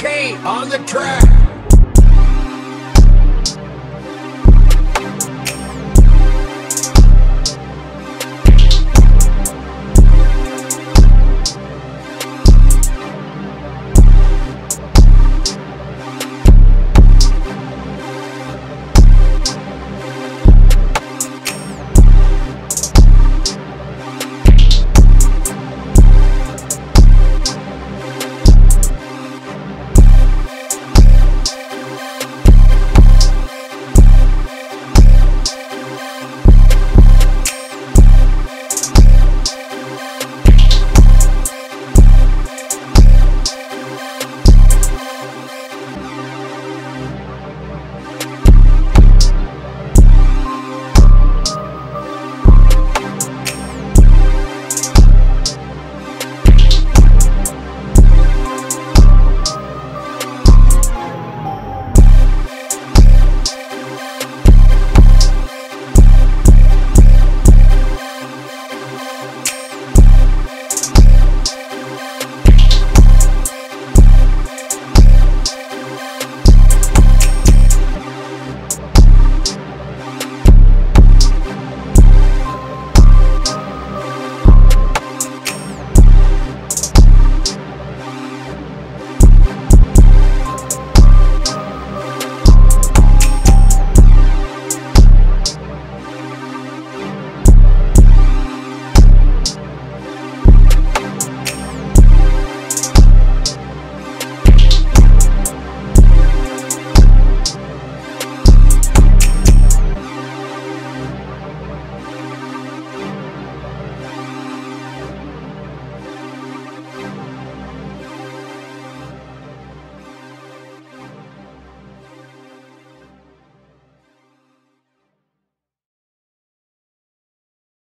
2K on the track.